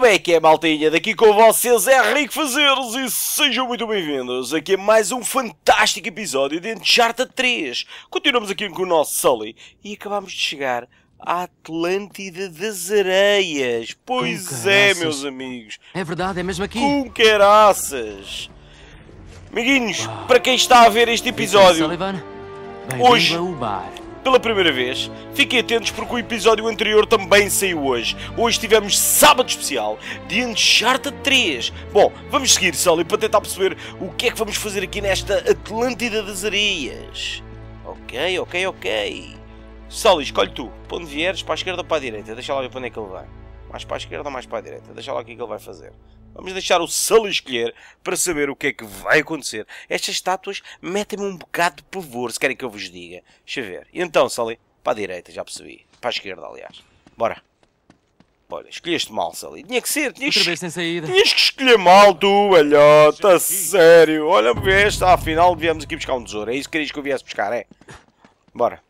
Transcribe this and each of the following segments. Como é que é, maltinha? Daqui com vocês é Rico Fazeres e sejam muito bem-vindos aqui a mais um fantástico episódio de Uncharted 3. Continuamos aqui com o nosso Sully e acabamos de chegar à Atlântida das Areias. Pois é, meus amigos. É verdade, é mesmo aqui. Com caraças. Amiguinhos, para quem está a ver este episódio, hoje, pela primeira vez, fiquem atentos porque o episódio anterior também saiu hoje. Hoje tivemos sábado especial de Uncharted 3. Bom, vamos seguir, Sully, para tentar perceber o que é que vamos fazer aqui nesta Atlântida das Areias. Ok. Sully, escolhe tu. Para onde vieres, para a esquerda ou para a direita? Deixa lá ver para onde é que ele vai. Mais para a esquerda ou mais para a direita? Deixa lá o que é que ele vai fazer. Vamos deixar o Sully escolher para saber o que é que vai acontecer. Estas estátuas metem-me um bocado de pavor, se querem que eu vos diga. Deixa eu ver. E então, Sully, para a direita, já percebi. Para a esquerda, aliás. Bora. Bora, escolheste mal, Sully. Tinha que ser, tinhas que escolher mal, tu, velhota. Sério. Olha-me esta, afinal, viemos aqui buscar um tesouro. É isso que querias que eu viesse buscar, é? Bora.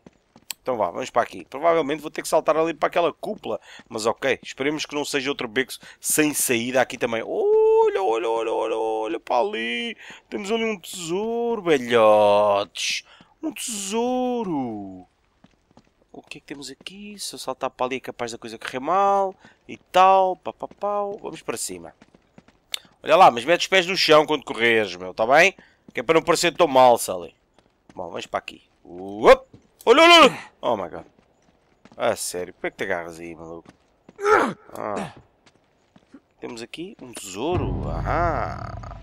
Então vá, vamos para aqui. Provavelmente vou ter que saltar ali para aquela cúpula. Mas ok, esperemos que não seja outro beco sem saída aqui também. Olha para ali. Temos ali um tesouro, velhotes. Um tesouro. O que é que temos aqui? Se eu saltar para ali é capaz da coisa correr mal. E tal, papapau. Vamos para cima. Olha lá, mas mete os pés no chão quando correres, meu. Está bem? Que é para não parecer tão mal, Sally. Bom, vamos para aqui. Uop. Olha! Oh my god! Ah, sério, como é que te agarras aí, maluco? Ah. Temos aqui um tesouro. Ah!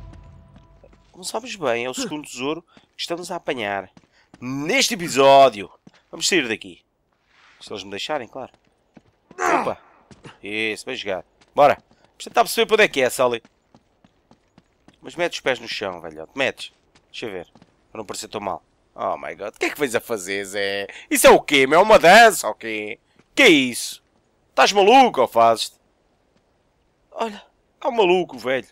Como sabes bem, é o segundo tesouro que estamos a apanhar neste episódio. Vamos sair daqui. Se eles me deixarem, claro. Opa! Isso, bem jogado. Bora! Vamos tentar perceber para onde é que é, Sully. Mas mete os pés no chão, velhote. Metes. Deixa eu ver. Para não parecer tão mal. Oh my god, o que é que vais a fazer, Zé? Isso é o quê, meu? É uma dança, ok? Que é isso? Estás maluco ou fazes-te? Olha, é um maluco, velho.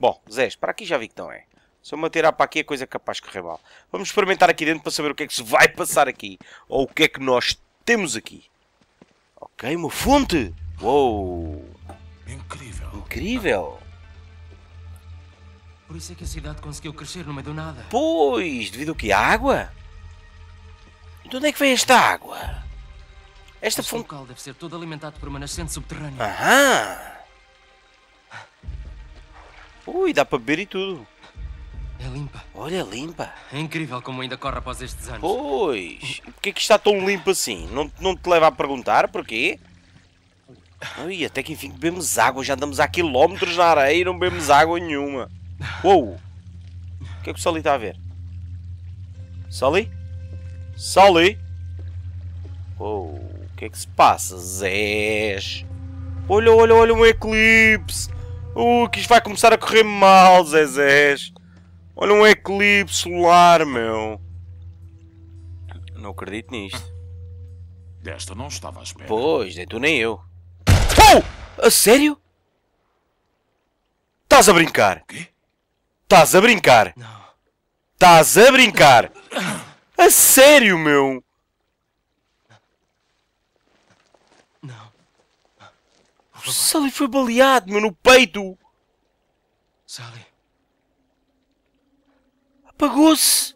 Bom, Zé, para aqui já vi que não é. Se eu me atirar para aqui é coisa capaz de correr mal. Vamos experimentar aqui dentro para saber o que é que se vai passar aqui. Ou o que é que nós temos aqui. Ok, uma fonte! Uou! Incrível! Por isso é que a cidade conseguiu crescer no meio do nada. Pois, devido ao quê? À água? De onde é que vem esta água? Este local deve ser todo alimentado por uma nascente subterrânea. Aham! Ui, dá para beber e tudo. É limpa. Olha, é limpa. É incrível como ainda corre após estes anos. Pois, e porquê é que está tão limpo assim? Não te leva a perguntar porquê? Ui, até que enfim bebemos água. Já andamos há quilómetros na areia e não bebemos água nenhuma. Uou! O que é que o Sully está a ver? Sully? Sully? Uou! O que é que se passa, Zés? Olha um eclipse! Que isto vai começar a correr mal, Zezés! Olha um eclipse solar, meu! Não acredito nisto. Desta não estava à espera. Pois, nem tu nem eu. Oh! A sério? Estás a brincar? Quê? Estás a brincar? Não. Estás a brincar? A sério, meu? Não. O Sully foi baleado, meu, no peito. Sully. Apagou-se.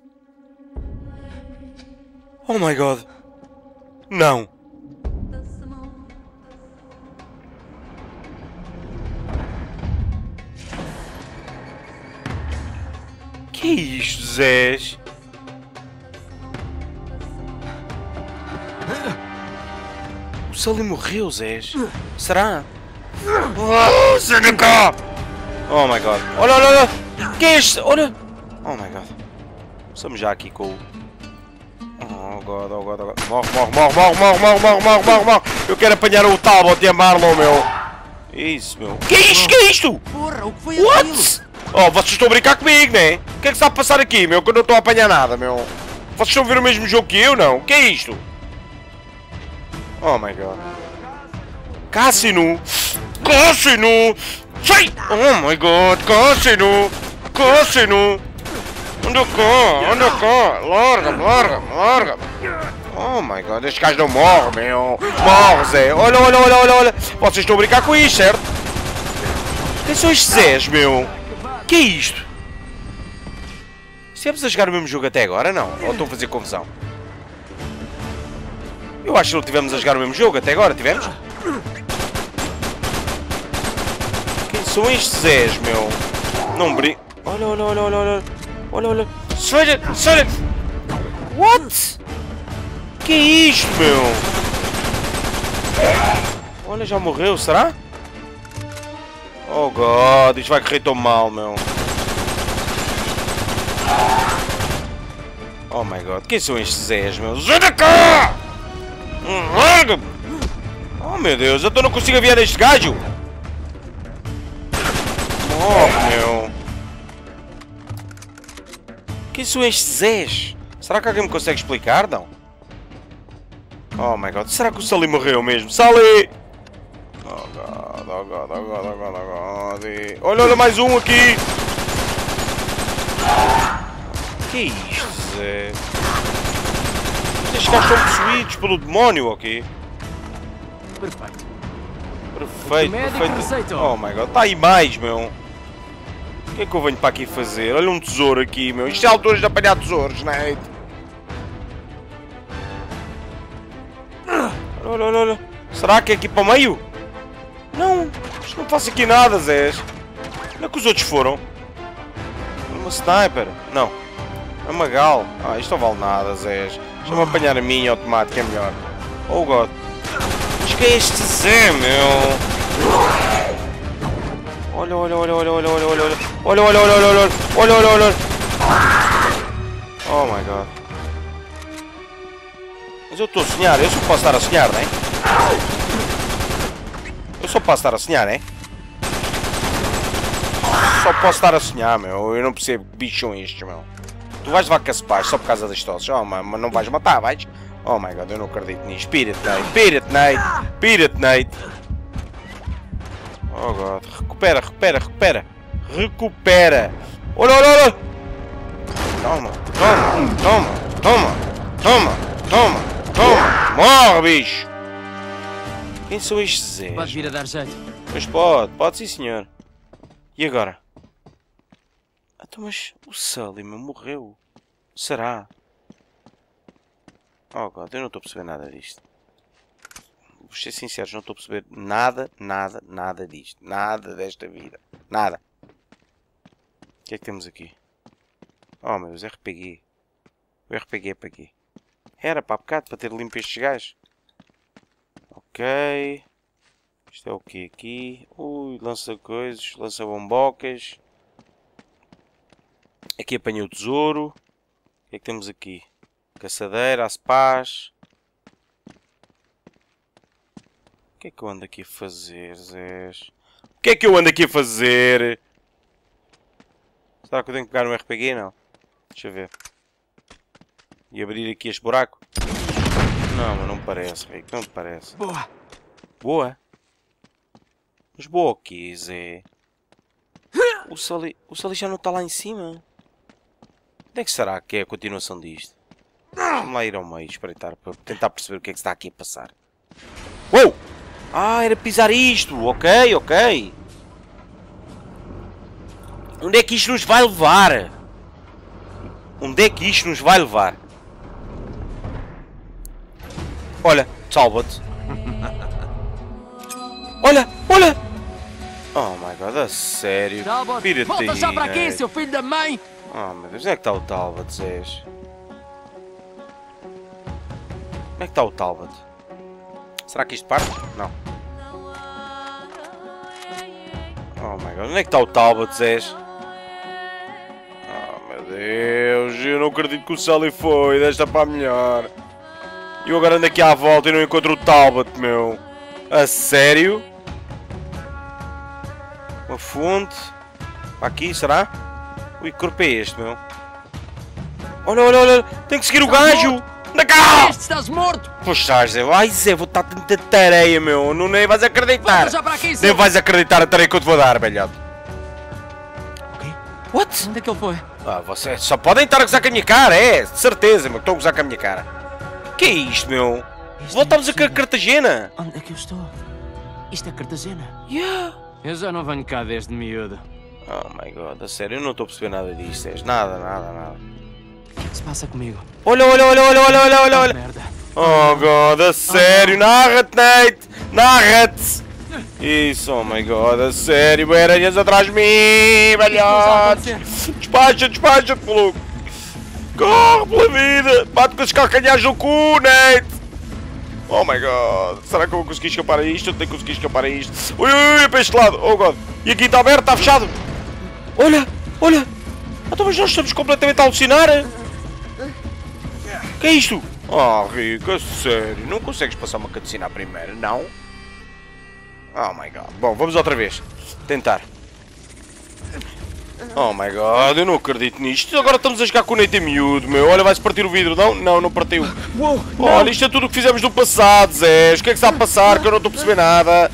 Oh my god. Não. Que é isto, Zés? O Sully morreu, Zés. Será? Oh, Zeneca! Oh my god. Olha! Que é este? Olha! Oh my god. Estamos já aqui com o... Oh god. Morre. Eu quero apanhar o Talbot e a Marlon, meu. Isso, meu. Que é isto? Porra, o que foi isso? What? Oh, vocês estão a brincar comigo, né? O que é que está a passar aqui, meu? Que eu não estou a apanhar nada, meu. Vocês estão a ver o mesmo jogo que eu, não? O que é isto? Oh my god. Cassino! Sai! Oh my god, Cassino! Anda cá! Larga-me! Oh my god, este gajo não morre, meu! Morre, Zé! Olha! Vocês estão a brincar com isto, certo? Quem são estes Zés, meu? Que é isto? Estamos a jogar o mesmo jogo até agora, não? Ou estou a fazer confusão? Eu acho que não tivemos a jogar o mesmo jogo até agora, tivemos? Quem são estes Zés, meu? Não brinco. Olha, olha, olha, olha, olha. Olha, olha. Stranger, stranger. What? Que é isto, meu? Olha, já morreu, será? Oh God, isto vai correr tão mal, meu. Oh my God, quem são estes Zés, meu? Zé cá! Oh meu Deus, eu não consigo aviar este gajo! Oh meu! Quem são estes Zés? Será que alguém me consegue explicar, não? Oh my God, será que o Salim morreu mesmo? Salim! Oh God, oh God, oh God, oh God, oh God. Olha, olha mais um aqui! Que é isto, Zé? Estes caras estão possuídos pelo demónio aqui. Perfeito. Perfeito, perfeito. Oh my God, está aí mais, meu. O que é que eu venho para aqui fazer? Olha um tesouro aqui, meu. Isto é alturas de apanhar tesouros, Nate. Olha, olha, olha. Será que é aqui para o meio? Não, acho que não faço aqui nada, Zé. Onde é que os outros foram? Uma sniper? Não. É uma gal. Ah, isto não vale nada, Zé. Deixa-me apanhar a minha automática, é melhor. Oh God. Mas que é este Zé, meu? Olha, olha, olha, olha, olha, olha, olha, olha, olha, olha, olha, olha, olha, olha, olha, olha. Oh my God. Mas eu estou a sonhar, eu só posso estar a sonhar, não é? Eu só posso estar a sonhar, hein? Só posso estar a sonhar, meu. Eu não percebo que bicho é este, meu. Tu vais levar cacepares só por causa das tosses. Oh, mas não vais matar, vais? Oh my God, eu não acredito nisto. Pira-te, Nate. Pira-te, Nate. Pira-te, Nate. Oh God. Recupera, recupera, recupera. Recupera. Olha, olha, olha. Toma, toma, toma, toma, toma, toma, toma. Morre, bicho. Quem são estes Zés? Pode vir a dar jeito. Mas pode, pode sim, senhor. E agora? Então, mas o Sully morreu. Será? Oh God, eu não estou a perceber nada disto. Vou ser sincero, não estou a perceber nada, nada, nada disto. Nada desta vida. Nada. O que é que temos aqui? Oh meu Deus, RPG. O RPG é para quê? Era para bocado, para ter limpo estes gajos. Ok. Isto é o que aqui? Ui, lança coisas, lança bombocas. Aqui apanhei o tesouro. O que é que temos aqui? Caçadeira, aspas. O que é que eu ando aqui a fazer, Zés? O que é que eu ando aqui a fazer? Será que eu tenho que pegar um RPG? Não. Deixa eu ver. E abrir aqui este buraco? Não, mas não me parece, Rico. Não me parece. Boa. Boa? Mas boa o que, Zé? O Sully já não está lá em cima? Onde é que será que é a continuação disto? Vamos lá ir ao meio, espreitar, para tentar perceber o que é que está aqui a passar. Uou! Ah, era pisar isto! Ok, ok! Onde é que isto nos vai levar? Onde é que isto nos vai levar? Olha, Talbot! Olha, olha! Oh my God, a sério! Talbot, volta já para aqui, seu filho da mãe! Oh meu Deus, onde é que está o Talbot, Zés? Como é que está o Talbot? Será que isto parte? Não. Oh my God, onde é que está o Talbot, Zés? Oh meu Deus, eu não acredito que o Sully foi, desta para a melhor. E eu agora ando aqui à volta e não encontro o Talbot, meu. A sério? Uma fonte. Aqui, será? Ui, que corpo é este, meu? Olha, olha, olha! Tenho que seguir o gajo! Anda cá! Estás morto! Poxa, Zé! Ai, Zé, vou estar tanta tareia, meu! Não nem vais acreditar! Aqui, nem vais acreditar a tareia que eu te vou dar, velhado! Okay. What? Onde é que ele foi? Ah, vocês só podem estar a gozar com a minha cara, é! De certeza, meu! Estou a gozar com a minha cara! Que é isto, meu? Voltamos a Cartagena! Onde é que eu estou? Isto é Cartagena? Yeah! Eu já não venho cá desde miúdo. Oh my god, a sério, eu não estou a perceber nada disto. Nada. O que se passa comigo? Olha! Merda. Oh god, a sério, narra-te, Nate! Narra-te! Isso, oh my god, a sério, aranhas atrás de mim, velhotes! Despacha-te, maluco! Corre pela vida! Bate com os calcanhares no cu, Nate! Oh my god, será que eu vou conseguir escapar a isto? Eu tenho que conseguir escapar a isto. Ui, para este lado, oh god! E aqui está aberto, está fechado! Olha! Então, mas nós estamos completamente a alucinar! Que é isto? Oh, Rico, a sério, não consegues passar uma cutscene à primeira, não? Oh my god, bom, vamos outra vez tentar. Oh my god, eu não acredito nisto. Agora estamos a jogar com o Nate miúdo, meu. Olha, vai-se partir o vidro, não? Não partiu. Olha, isto é tudo o que fizemos no passado, Zé. O que é que está a passar? Que eu não estou a perceber nada.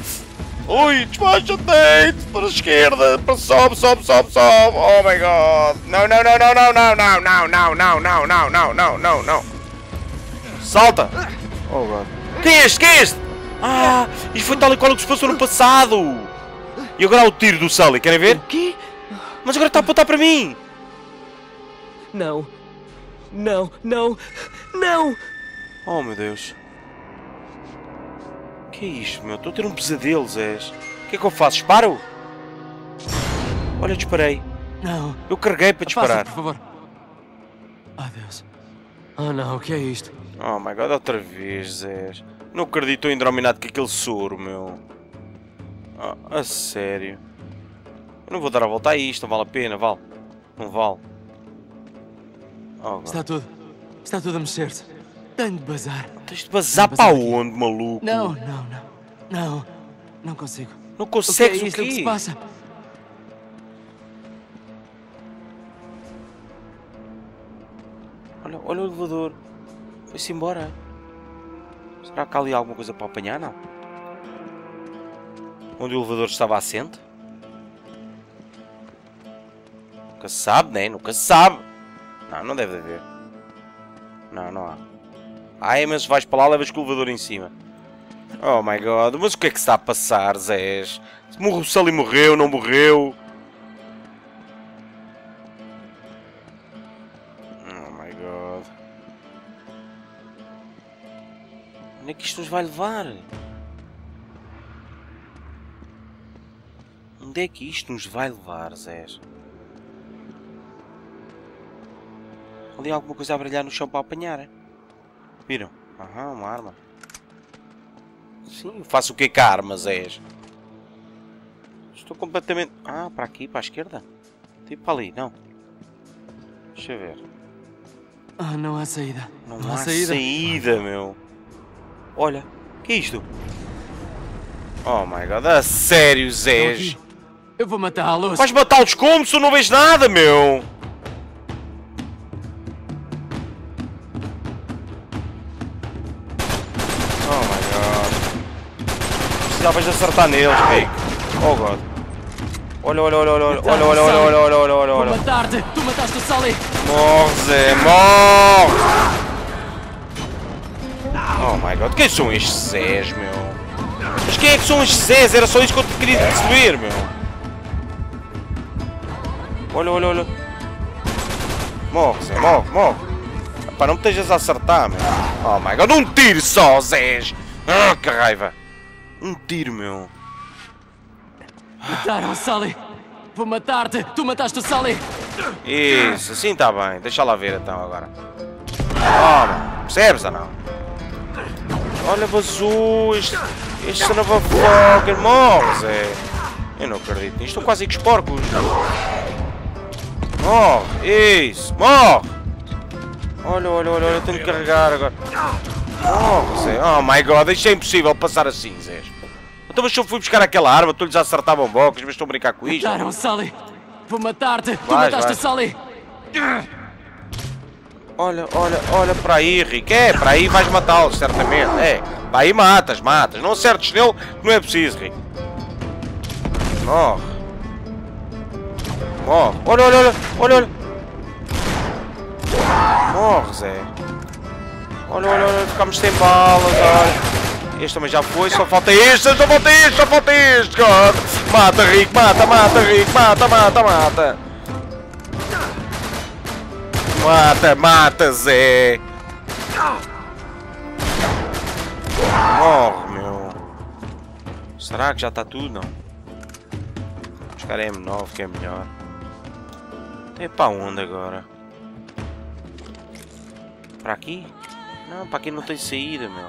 Ui, despacha-te, Nate. Para a esquerda, para sobe. Oh my god. Não. Salta. Oh god. Quem é este? Ah, isto foi tal e qual o que se passou no passado! E agora há o tiro do Sully, querem ver? O quê? Mas agora está a apontar para mim! Não! Oh meu Deus! O que é isto, meu? Estou a ter um pesadelo, Zés! O que é que eu faço? Disparo? Olha, eu disparei! Não! Eu carreguei para disparar! Passa, por favor! Ah, Deus! Oh não, o que é isto? Oh my god, outra vez, Zés! Não acredito em drominado com aquele soro, meu. A sério. Eu não vou dar a volta a isto, não vale a pena, vale. Não vale. Oh, Está tudo a mexer-se. Tenho de bazar. Tens de bazar para onde, maluco? Não. Não consigo. Não consegues o quê? O que se passa? Olha o elevador. Foi-se embora. Será que há ali alguma coisa para apanhar, não? Onde o elevador estava assente? Nunca se sabe, né? Nunca se sabe! Não deve haver. Não há. Ai, mas vais para lá, levas com o elevador em cima. Oh my god, mas o que é que está a passar, Zés? O Sully morreu, não morreu? Onde é que isto nos vai levar? Onde é que isto nos vai levar, Zé? Ali há alguma coisa a brilhar no chão para apanhar, hein? Viram? Aham, uma arma. Sim, eu faço o que com a arma, Zé? Estou completamente... Ah, para aqui, para a esquerda? Tipo ali, não. Deixa eu ver. Ah, não há saída. Não há saída, meu. Olha, o que é isto? Oh my god, a sério, Zés? Eu vou matá-los. Vais matá-los como se eu não vejo nada, meu? Oh my god. Precisavas de acertar neles, Rico. Oh god. Olha. Vou matar-te. Tu mataste o Sully. Morre, Zé, morre. Oh my god, quem são estes Zés, meu? Mas quem é que são estes Zés? Era só isso que eu queria perceber, meu. Olha. Morre, Zé, morre. Pá, não me estejas a acertar, meu. Oh my god, um tiro só, Zés. Ah, que raiva. Um tiro, meu. Mataram o Sully. Vou matar-te. Tu mataste o Sully. Isso, assim está bem. Deixa lá ver, então, agora. Oh, percebes ou não? Olha, vazou, este motherfucker, morre, Zé. Eu não acredito nisto, estão quase que os porcos. Morre, isso, morre. Olha, eu tenho que carregar agora. Morre, Zé, oh my god, isto é impossível passar assim, Zé. Então, mas se eu fui buscar aquela arma, estou-lhes a acertar bombocas, mas estão a brincar com isto. Mataram, Sully, vou matar-te, tu mataste o Sully. Olha para aí, Rico. É, para aí vais matá-los, certamente. É, para aí matas. Não acertes nele, não é preciso, Rico. Morre. Olha. Morre, Zé. Olha. Ficámos sem balas, olha. Este também já foi, só falta este, cara. Mata, Rico, mata, mata, Rico, mata, mata, mata. Mata, mata, Zé. Morre, meu. Será que já está tudo? Não. Os caras é M9 que é melhor. Tem para onde agora? Para aqui? Não, para aqui não tem saída, meu.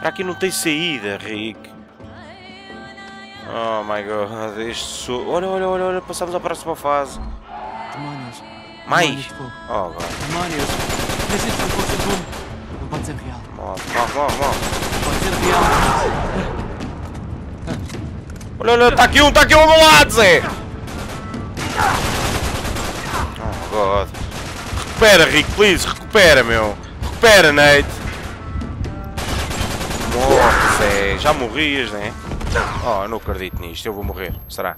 Para aqui não tem saída, Rico. Oh my god, este sou... Olha, olha, olha, olha, passamos à próxima fase. Demônios. Mais? Oh, god. Demônios. Não pode ser real. Morre, morre, morre. Pode ser real. Olha, olha, está aqui um ao meu lado, Zé. Oh god. Recupera, Rico, please, recupera, meu. Recupera, Nate. Morre, Zé. Já morrias, né? Oh, eu não acredito nisto, eu vou morrer, será?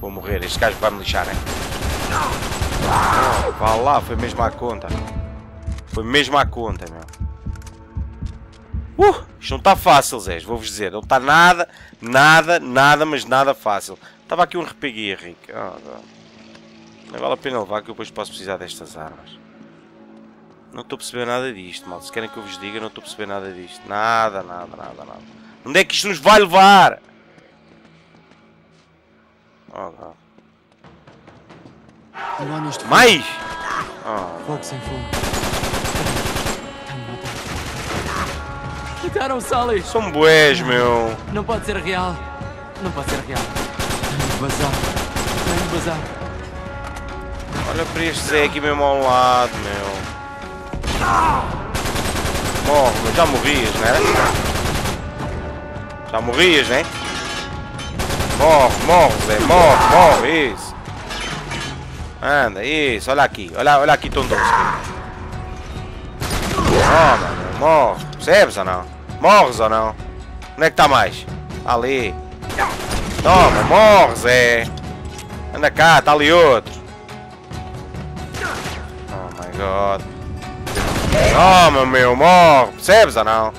Vou morrer, este gajo vai me lixar, hein? Oh, vá lá, foi mesmo à conta. Foi mesmo à conta, meu. Isto não está fácil, Zé, vou-vos dizer, não está nada, nada, nada, mas nada fácil. Estava aqui um RPG, Rico. Oh, não vale a pena levar que eu depois posso precisar destas armas. Não estou a perceber nada disto, mal. Se querem que eu vos diga, não estou a perceber nada disto. Nada, nada, nada, nada. Onde é que isto nos vai levar? Oh, God. Mais! Oh. Mataram o Sully! São bués, meu! Não pode ser real! Não pode ser real! Tenho de bazar! Tenho de bazar! Olha para este Zé aqui mesmo ao lado, meu! Morre, já morrias, não era? Já morrias, né? Morre, morre, Zé, morre, morre, isso. Anda, isso, olha, olha aqui, tão doce. Morre, morre, percebes ou não? Morres ou não? Onde é que está mais? Ali. Toma, morre, Zé. Anda cá, está ali outro. Oh my god. Toma, meu, morre, percebes ou não?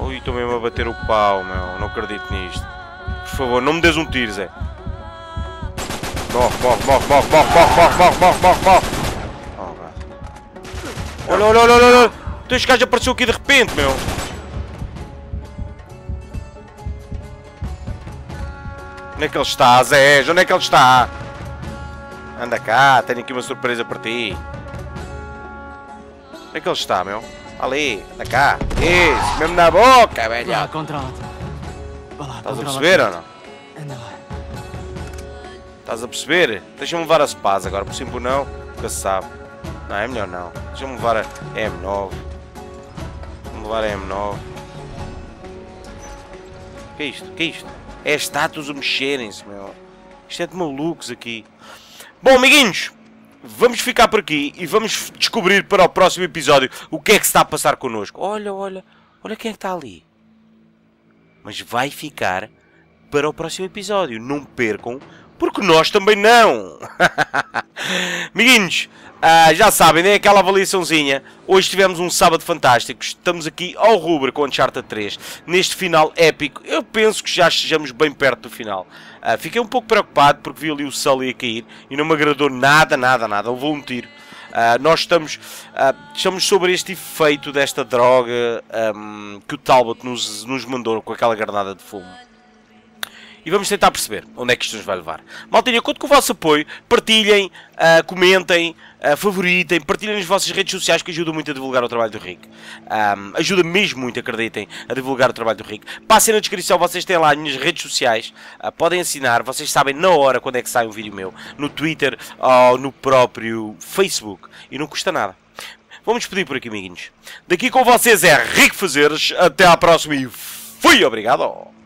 Ui, estou mesmo a bater o pau, meu. Não acredito nisto. Por favor, não me des um tiro, Zé. Morre, morre, morre, morre, morre, morre, morre, morre, morre, morre. Oh, olha, olha, olha, olha, olha. Então este gajo apareceu aqui de repente, meu. Onde é que ele está, Zé? Onde é que ele está? Anda cá, tenho aqui uma surpresa para ti. Onde é que ele está, meu? Ali, da cá, isso, mesmo na boca, velho. Estás a perceber ou não? Anda lá. Estás a perceber? Deixa-me levar as pás agora, por sim ou não, nunca se sabe. Não, é melhor não. Deixa-me levar a M9. Vamos levar a M9. Que é isto? Que é isto? É estátuas a mexerem-se, meu. Isto é de malucos aqui. Bom, amiguinhos. Vamos ficar por aqui e vamos descobrir para o próximo episódio o que é que se está a passar connosco. Olha, olha, olha quem é que está ali. Mas vai ficar para o próximo episódio. Não percam, porque nós também não. Amiguinhos, já sabem, né? Aquela avaliaçãozinha. Hoje tivemos um sábado fantástico. Estamos aqui ao rubro com Uncharted 3. Neste final épico, eu penso que já estejamos bem perto do final. Fiquei um pouco preocupado porque vi ali o Sully a cair e não me agradou nada, nada, nada. Levou um tiro. Nós estamos sobre este efeito desta droga que o Talbot nos mandou com aquela granada de fumo. E vamos tentar perceber onde é que isto nos vai levar. Maltinha, conto com o vosso apoio. Partilhem, comentem, favoritem, partilhem nas vossas redes sociais que ajudam muito a divulgar o trabalho do Rico. Ajuda mesmo muito, acreditem, a divulgar o trabalho do Rico. Passem na descrição, vocês têm lá as minhas redes sociais. Podem assinar, vocês sabem na hora quando é que sai um vídeo meu. No Twitter ou no próprio Facebook. E não custa nada. Vamos despedir por aqui, amiguinhos. Daqui com vocês é Rico Fazeres. Até à próxima e fui! Obrigado!